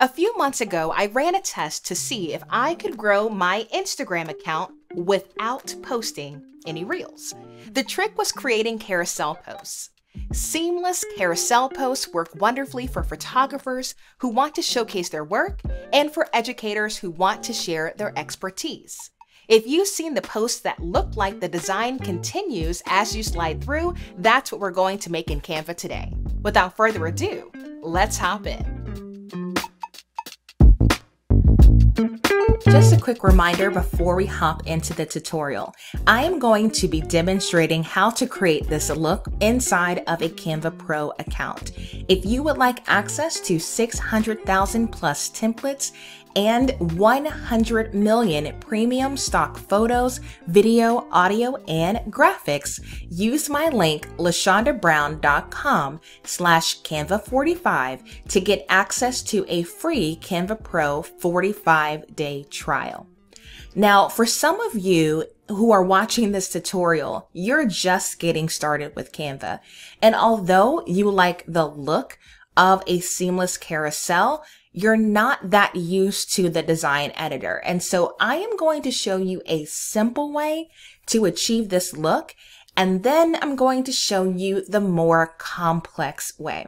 A few months ago, I ran a test to see if I could grow my Instagram account without posting any reels. The trick was creating carousel posts. Seamless carousel posts work wonderfully for photographers who want to showcase their work and for educators who want to share their expertise. If you've seen the posts that look like the design continues as you slide through, that's what we're going to make in Canva today. Without further ado, let's hop in. Just a quick reminder before we hop into the tutorial. I am going to be demonstrating how to create this look inside of a Canva Pro account. If you would like access to 600,000 plus templates and 100 million premium stock photos, video, audio, and graphics, use my link lashondabrown.com/Canva45 to get access to a free Canva Pro 45-day trial. Now, for some of you who are watching this tutorial, you're just getting started with Canva. And although you like the look of a seamless carousel, you're not that used to the design editor. And so I am going to show you a simple way to achieve this look, and then I'm going to show you the more complex way.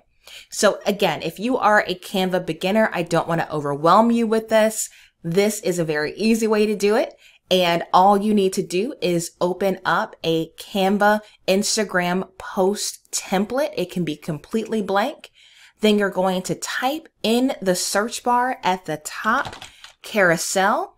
So again, if you are a Canva beginner, I don't want to overwhelm you with this. This is a very easy way to do it. And all you need to do is open up a Canva Instagram post template. It can be completely blank. Then you're going to type in the search bar at the top, carousel,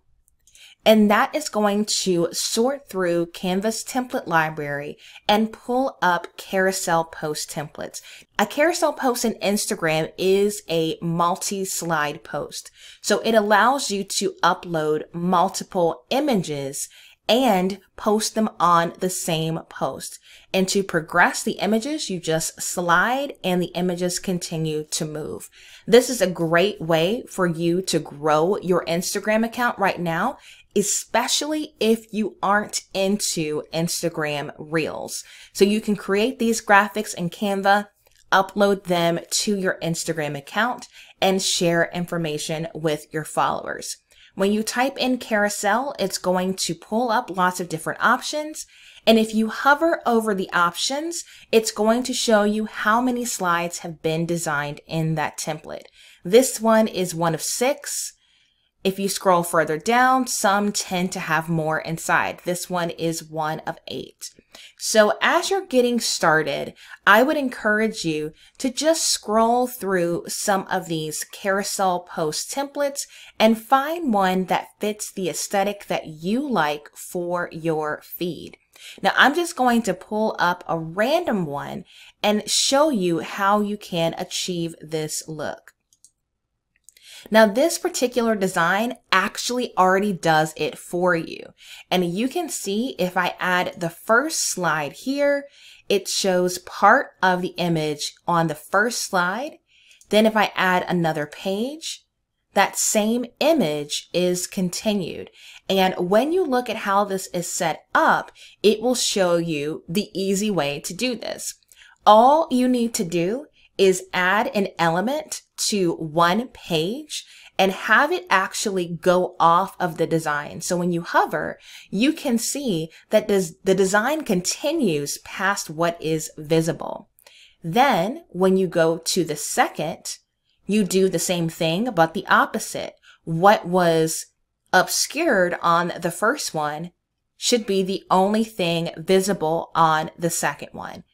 and that is going to sort through Canva's template library and pull up carousel post templates. A carousel post in Instagram is a multi-slide post, so it allows you to upload multiple images and post them on the same post. And to progress the images, you just slide and the images continue to move. This is a great way for you to grow your Instagram account right now, especially if you aren't into Instagram Reels. So you can create these graphics in Canva, upload them to your Instagram account, and share information with your followers. When you type in carousel, it's going to pull up lots of different options. And if you hover over the options, it's going to show you how many slides have been designed in that template. This one is one of 6. If you scroll further down, some tend to have more inside. This one is one of 8. So as you're getting started, I would encourage you to just scroll through some of these carousel post templates and find one that fits the aesthetic that you like for your feed. Now, I'm just going to pull up a random one and show you how you can achieve this look. Now, this particular design actually already does it for you. And you can see if I add the first slide here, it shows part of the image on the first slide. Then if I add another page, that same image is continued. And when you look at how this is set up, it will show you the easy way to do this. All you need to do is add an element to one page and have it actually go off of the design. So when you hover, you can see that the design continues past what is visible. Then when you go to the second, you do the same thing, but the opposite. What was obscured on the first one should be the only thing visible on the second one.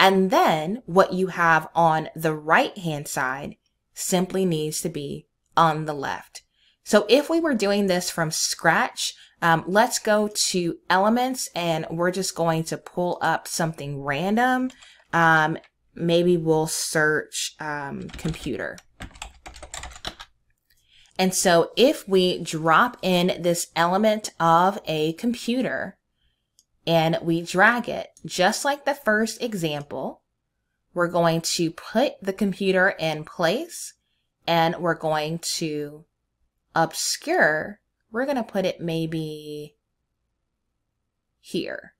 And then what you have on the right-hand side simply needs to be on the left. So if we were doing this from scratch, let's go to elements and we're just going to pull up something random. Maybe we'll search computer. And so if we drop in this element of a computer and we drag it, just like the first example, we're going to put the computer in place and we're going to obscure. We're going to put it maybe here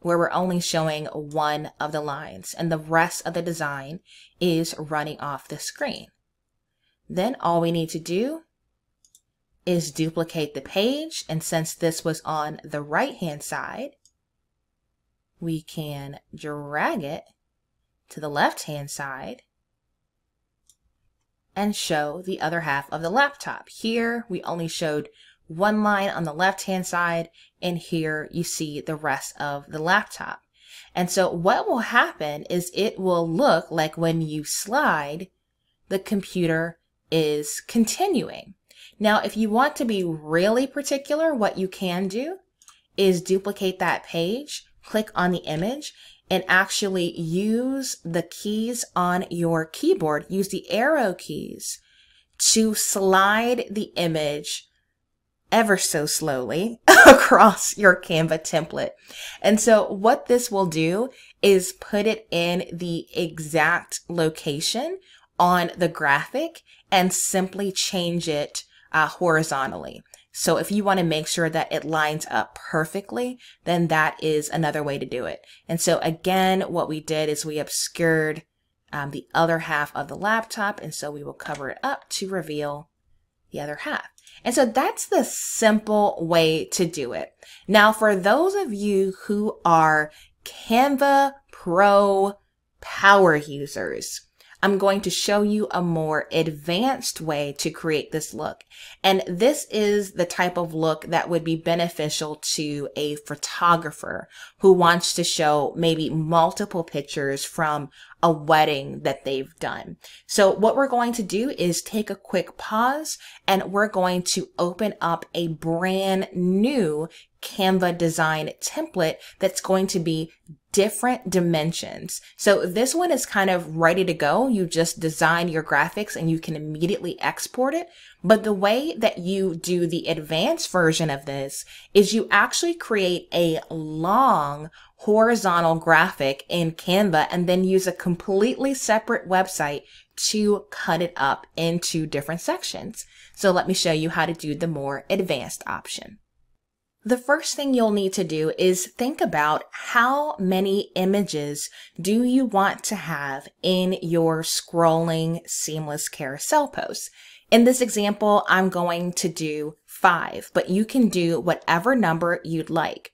where we're only showing one of the lines and the rest of the design is running off the screen. Then all we need to do is duplicate the page. And since this was on the right-hand side, we can drag it to the left-hand side and show the other half of the laptop. Here, we only showed one line on the left-hand side, and here you see the rest of the laptop. And so what will happen is it will look like when you slide, the computer is continuing. Now, if you want to be really particular, what you can do is duplicate that page, click on the image, and actually use the keys on your keyboard, use the arrow keys to slide the image ever so slowly across your Canva template. And so what this will do is put it in the exact location on the graphic and simply change it horizontally. So if you want to make sure that it lines up perfectly, then that is another way to do it. And so again, what we did is we obscured the other half of the laptop. And so we will cover it up to reveal the other half. And so that's the simple way to do it. Now, for those of you who are Canva Pro power users, I'm going to show you a more advanced way to create this look. And this is the type of look that would be beneficial to a photographer who wants to show maybe multiple pictures from a wedding that they've done. So what we're going to do is take a quick pause, and we're going to open up a brand new Canva design template that's going to be different dimensions. So this one is kind of ready to go. You just design your graphics and you can immediately export it. But the way that you do the advanced version of this is you actually create a long horizontal graphic in Canva and then use a completely separate website to cut it up into different sections. So let me show you how to do the more advanced option. The first thing you'll need to do is think about how many images do you want to have in your scrolling seamless carousel posts. In this example, I'm going to do 5, but you can do whatever number you'd like.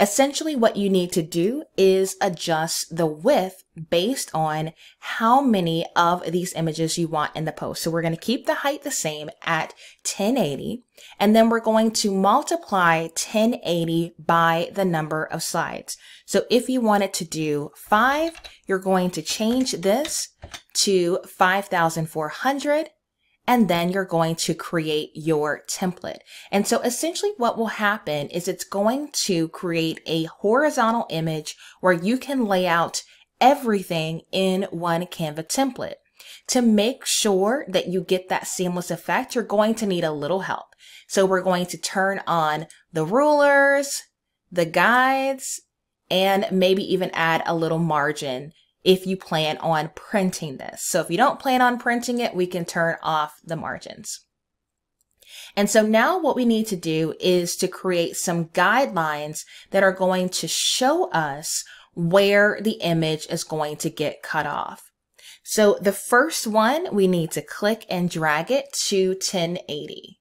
Essentially, what you need to do is adjust the width based on how many of these images you want in the post. So we're going to keep the height the same at 1080, and then we're going to multiply 1080 by the number of slides. So if you wanted to do 5, you're going to change this to 5,400. And then you're going to create your template. And so essentially what will happen is it's going to create a horizontal image where you can lay out everything in one Canva template. To make sure that you get that seamless effect, you're going to need a little help. So we're going to turn on the rulers, the guides, and maybe even add a little margin if you plan on printing this. So if you don't plan on printing it, we can turn off the margins. And so now what we need to do is to create some guidelines that are going to show us where the image is going to get cut off. So the first one, we need to click and drag it to 1080.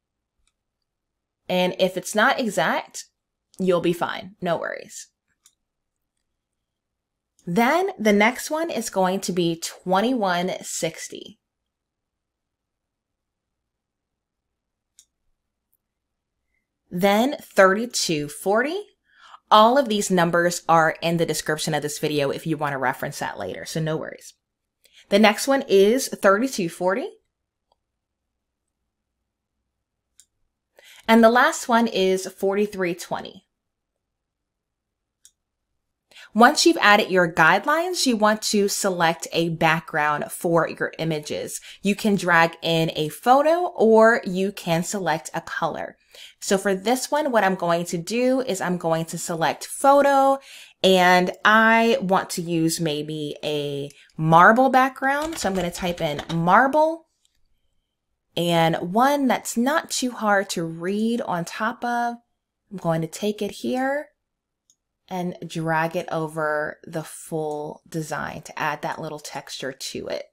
And if it's not exact, you'll be fine, no worries. Then the next one is going to be 2160. Then 3240. All of these numbers are in the description of this video if you want to reference that later, so no worries. The next one is 3240. And the last one is 4320. Once you've added your guidelines, you want to select a background for your images. You can drag in a photo or you can select a color. So for this one, what I'm going to do is I'm going to select photo, and I want to use maybe a marble background. So I'm going to type in marble, and one that's not too hard to read on top of. I'm going to take it here and drag it over the full design to add that little texture to it.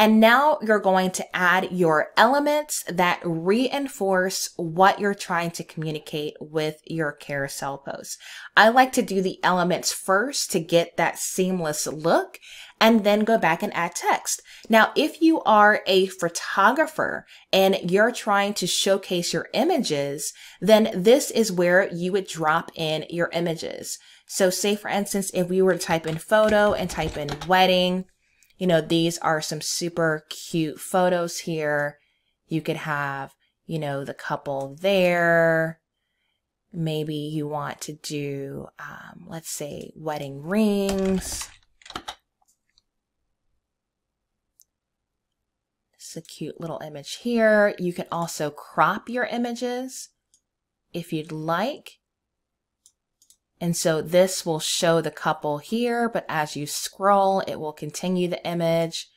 And now you're going to add your elements that reinforce what you're trying to communicate with your carousel post. I like to do the elements first to get that seamless look, and then go back and add text. Now, if you are a photographer and you're trying to showcase your images, then this is where you would drop in your images. So say, for instance, if we were to type in photo and type in wedding, you know, these are some super cute photos here. You could have, you know, the couple there. Maybe you want to do, let's say, wedding rings. It's a cute little image here. You can also crop your images if you'd like. And so this will show the couple here, but as you scroll, it will continue the image.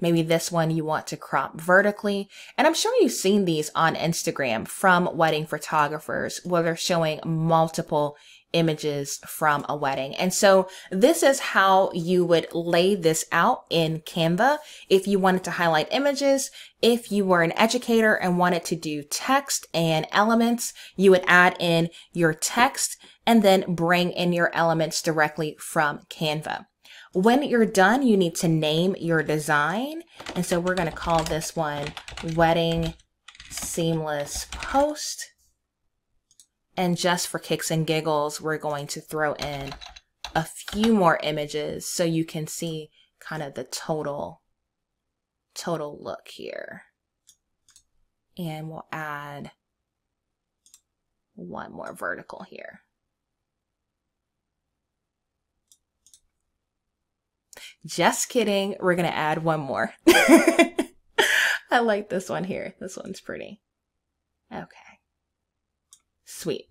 Maybe this one you want to crop vertically. And I'm sure you've seen these on Instagram from wedding photographers where they're showing multiple images from a wedding. And so this is how you would lay this out in Canva. If you wanted to highlight images, if you were an educator and wanted to do text and elements, you would add in your text and then bring in your elements directly from Canva. When you're done, you need to name your design. And so we're going to call this one Wedding Seamless Post. And just for kicks and giggles, we're going to throw in a few more images so you can see kind of the total look here. And we'll add one more vertical here. Just kidding. We're going to add one more. I like this one here. This one's pretty. Okay. Sweet.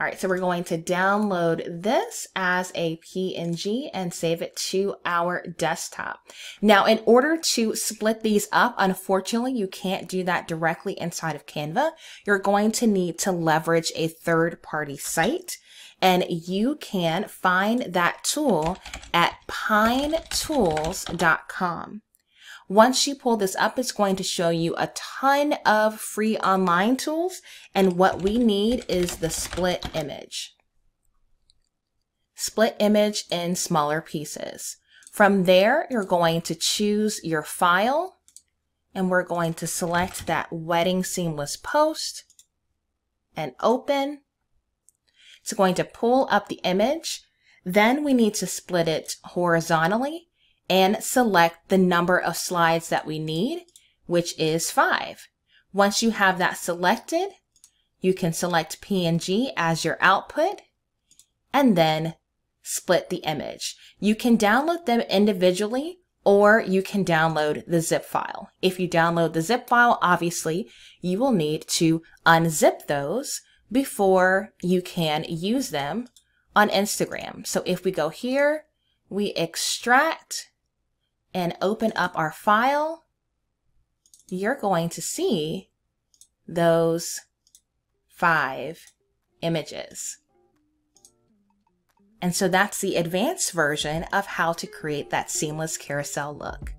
All right, so we're going to download this as a PNG and save it to our desktop. Now, in order to split these up, unfortunately, you can't do that directly inside of Canva. You're going to need to leverage a third-party site, and you can find that tool at pinetools.com. Once you pull this up, it's going to show you a ton of free online tools. And what we need is the split image. Split image in smaller pieces. From there, you're going to choose your file. And we're going to select that Wedding Seamless Post and open. It's going to pull up the image. Then we need to split it horizontally and select the number of slides that we need, which is 5. Once you have that selected, you can select PNG as your output and then split the image. You can download them individually, or you can download the zip file. If you download the zip file, obviously you will need to unzip those before you can use them on Instagram. So if we go here, we extract and open up our file, you're going to see those 5 images. And so that's the advanced version of how to create that seamless carousel look.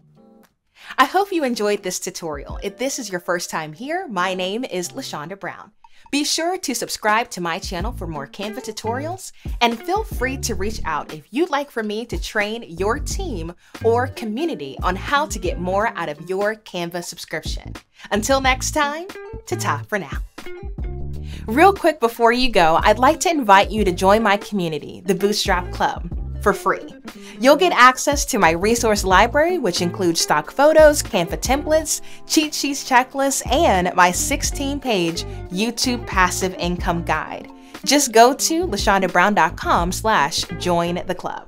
I hope you enjoyed this tutorial. If this is your first time here, my name is LaShonda Brown. Be sure to subscribe to my channel for more Canva tutorials, and feel free to reach out if you'd like for me to train your team or community on how to get more out of your Canva subscription. Until next time, ta-ta for now. Real quick before you go, I'd like to invite you to join my community, the Bootstrap Club, for free. You'll get access to my resource library, which includes stock photos, Canva templates, cheat sheets, checklists, and my 16-page YouTube passive income guide. Just go to lashondabrown.com/join the club.